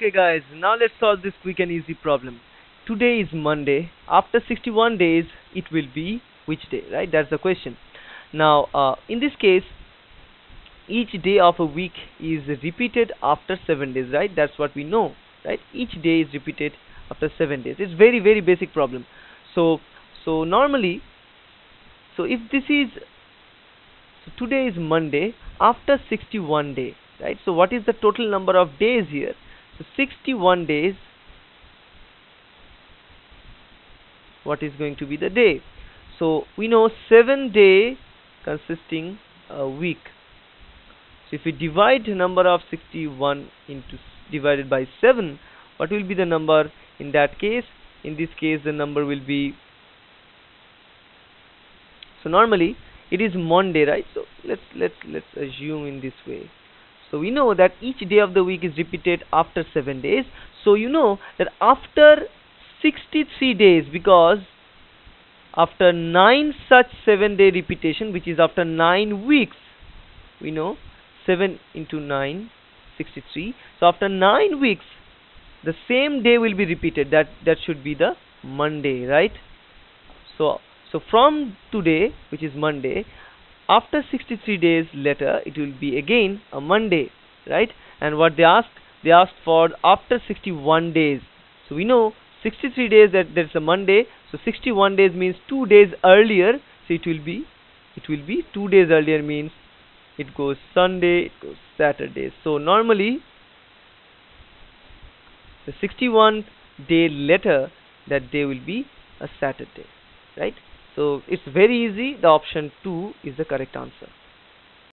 Okay guys, now let's solve this quick and easy problem. Today is Monday. After 61 days it will be which day, right? That's the question. Now in this case each day of a week is repeated after 7 days, right? That's what we know, right? Each day is repeated after 7 days. It's very, very basic problem. So normally, so if this is, so today is Monday after 61 day, right? So what is the total number of days here? So 61 days, what is going to be the day? So we know 7 day consisting a week. So if we divide the number of 61 into divided by 7, what will be the number in that case? In this case the number will be, so normally it is Monday, right? So let's assume in this way. So we know that each day of the week is repeated after 7 days. So you know that after 63 days, because after 9 such 7-day repetition, which is after 9 weeks, we know 7 into 9, 63. So after 9 weeks, the same day will be repeated. That should be the Monday, right? So from today, which is Monday, after 63 days later, it will be again a Monday, right? And what they asked for after 61 days. So we know 63 days that there's a Monday. So 61 days means 2 days earlier. So it will be 2 days earlier, means it goes Sunday, it goes Saturday. So normally, the 61 day later, that day will be a Saturday, right? So it's very easy. The option 2 is the correct answer.